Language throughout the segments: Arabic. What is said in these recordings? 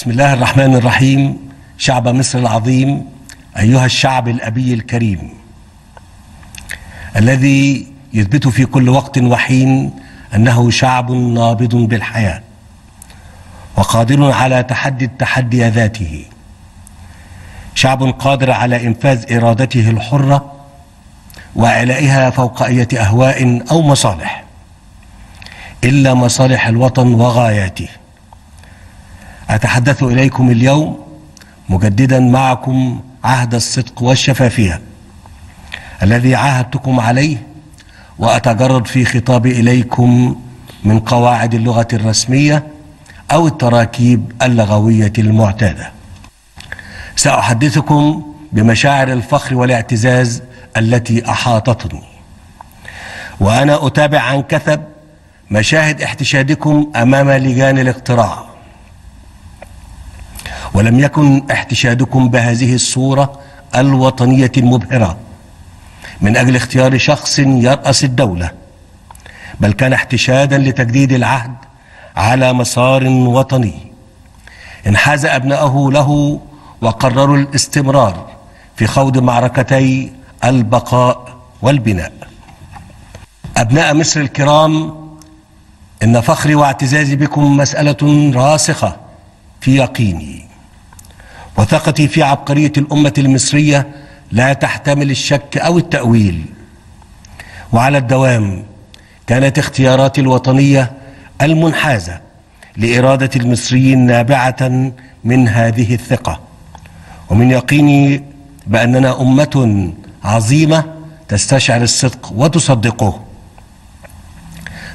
بسم الله الرحمن الرحيم. شعب مصر العظيم، أيها الشعب الأبي الكريم الذي يثبت في كل وقت وحين أنه شعب نابض بالحياة وقادر على تحدي ذاته، شعب قادر على إنفاذ إرادته الحرة وإعلائها فوق أي أهواء أو مصالح إلا مصالح الوطن وغاياته. أتحدث إليكم اليوم مجددا معكم عهد الصدق والشفافية الذي عاهدتكم عليه، وأتجرد في خطابي إليكم من قواعد اللغة الرسمية أو التراكيب اللغوية المعتادة. سأحدثكم بمشاعر الفخر والاعتزاز التي أحاطتني وأنا أتابع عن كثب مشاهد احتشادكم أمام لجان الاقتراع، ولم يكن احتشادكم بهذه الصورة الوطنية المبهرة من أجل اختيار شخص يرأس الدولة، بل كان احتشادا لتجديد العهد على مسار وطني انحاز أبنائه له وقرروا الاستمرار في خوض معركتي البقاء والبناء. أبناء مصر الكرام، إن فخري واعتزازي بكم مسألة راسخة في يقيني، وثقتي في عبقرية الأمة المصرية لا تحتمل الشك أو التأويل. وعلى الدوام كانت اختياراتي الوطنية المنحازة لإرادة المصريين نابعة من هذه الثقة ومن يقيني بأننا أمة عظيمة تستشعر الصدق وتصدقه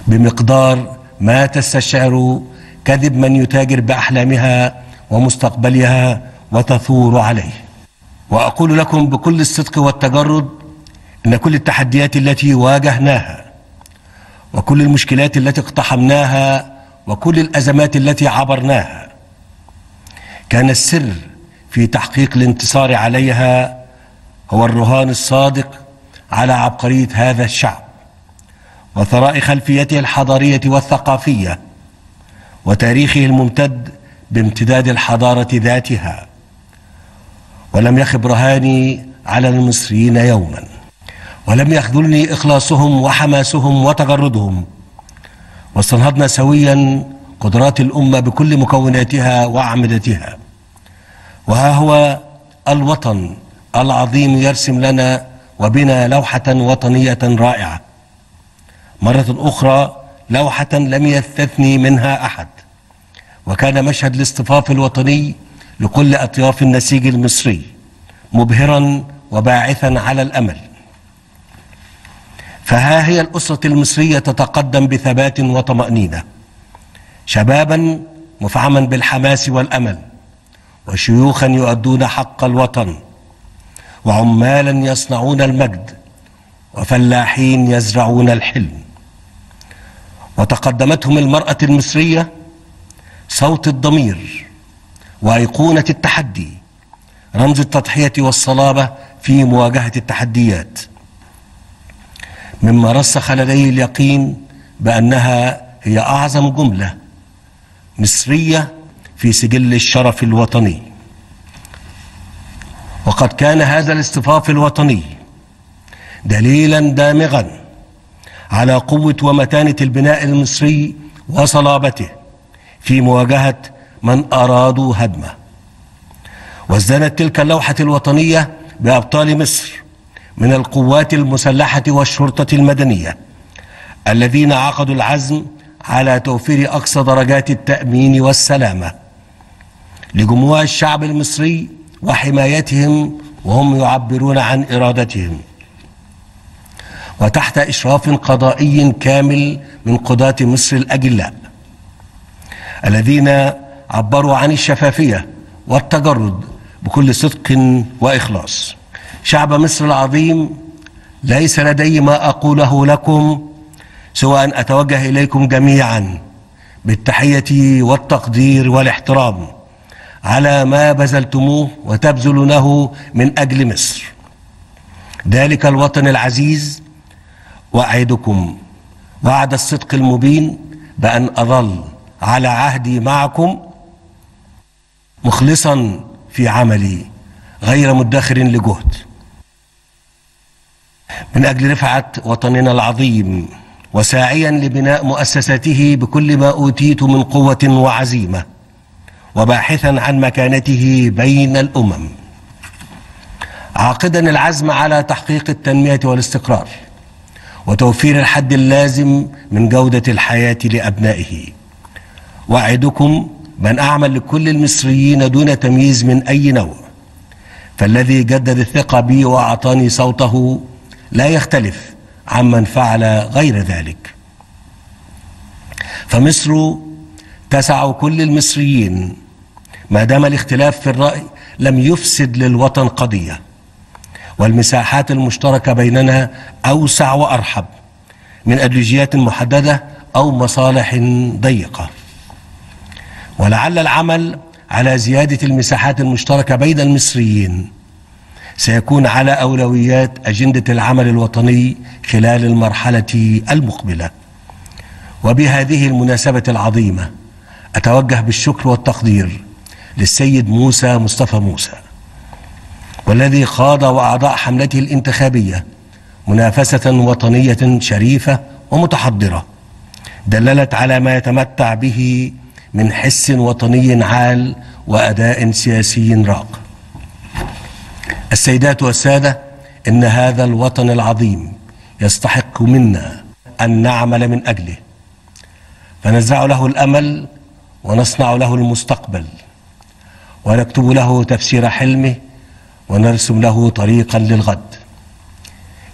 بمقدار ما تستشعر كذب من يتاجر بأحلامها ومستقبلها وتثور عليه. وأقول لكم بكل الصدق والتجرد إن كل التحديات التي واجهناها وكل المشكلات التي اقتحمناها وكل الأزمات التي عبرناها كان السر في تحقيق الانتصار عليها هو الرهان الصادق على عبقرية هذا الشعب وثراء خلفيته الحضارية والثقافية وتاريخه الممتد بامتداد الحضارة ذاتها. ولم يخب رهاني على المصريين يوما، ولم يخذلني إخلاصهم وحماسهم وتجردهم، واستنهضنا سويا قدرات الأمة بكل مكوناتها وأعمدتها. وها هو الوطن العظيم يرسم لنا وبنا لوحة وطنية رائعة، مرة أخرى لوحة لم يستثني منها أحد، وكان مشهد الاصطفاف الوطني لكل أطياف النسيج المصري مبهرا وباعثا على الأمل. فها هي الأسرة المصرية تتقدم بثبات وطمأنينة، شبابا مفعما بالحماس والأمل، وشيوخا يؤدون حق الوطن، وعمالا يصنعون المجد، وفلاحين يزرعون الحلم. وتقدمتهم المرأة المصرية صوت الضمير وأيقونة التحدي، رمز التضحية والصلابة في مواجهة التحديات، مما رسخ لدي اليقين بأنها هي أعظم جملة مصرية في سجل الشرف الوطني. وقد كان هذا الاصطفاف الوطني دليلا دامغا على قوة ومتانة البناء المصري وصلابته في مواجهة من أرادوا هدمه. وازدادت تلك اللوحة الوطنية بأبطال مصر من القوات المسلحة والشرطة المدنية الذين عقدوا العزم على توفير أقصى درجات التأمين والسلامة لجموع الشعب المصري وحمايتهم وهم يعبرون عن إرادتهم، وتحت إشراف قضائي كامل من قضاة مصر الأجلاء الذين عبروا عن الشفافية والتجرد بكل صدق وإخلاص. شعب مصر العظيم، ليس لدي ما أقوله لكم سوى أن أتوجه إليكم جميعا بالتحية والتقدير والاحترام على ما بذلتموه وتبذلونه من أجل مصر، ذلك الوطن العزيز. وأعدكم وعد الصدق المبين بأن أظل على عهدي معكم مخلصا في عملي غير مدخر لجهد من أجل رفعة وطننا العظيم، وساعيا لبناء مؤسساته بكل ما أوتيت من قوة وعزيمة، وباحثا عن مكانته بين الأمم، عاقدا العزم على تحقيق التنمية والاستقرار وتوفير الحد اللازم من جودة الحياة لأبنائه. وأعدكم بأن أعمل لكل المصريين دون تمييز من أي نوع، فالذي جدد الثقة بي وأعطاني صوته لا يختلف عمن فعل غير ذلك. فمصر تسع كل المصريين، ما دام الاختلاف في الرأي لم يفسد للوطن قضية، والمساحات المشتركة بيننا أوسع وأرحب من أدلوجيات محددة أو مصالح ضيقة. ولعل العمل على زيادة المساحات المشتركة بين المصريين سيكون على أولويات أجندة العمل الوطني خلال المرحلة المقبلة. وبهذه المناسبة العظيمة أتوجه بالشكر والتقدير للسيد مصطفى موسى، والذي خاض وأعضاء حملته الانتخابية منافسة وطنية شريفة ومتحضرة دللت على ما يتمتع به من حس وطني عال وأداء سياسي راق. السيدات والسادة، إن هذا الوطن العظيم يستحق منا أن نعمل من أجله، فنزرع له الأمل ونصنع له المستقبل، ونكتب له تفسير حلمه، ونرسم له طريقا للغد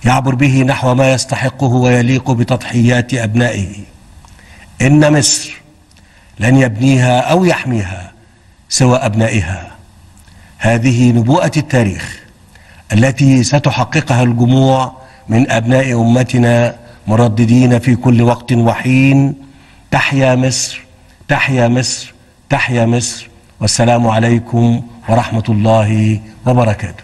يعبر به نحو ما يستحقه ويليق بتضحيات أبنائه. إن مصر لن يبنيها أو يحميها سوى أبنائها، هذه نبوءة التاريخ التي ستحققها الجموع من أبناء أمتنا مرددين في كل وقت وحين: تحيا مصر، تحيا مصر، تحيا مصر. والسلام عليكم ورحمة الله وبركاته.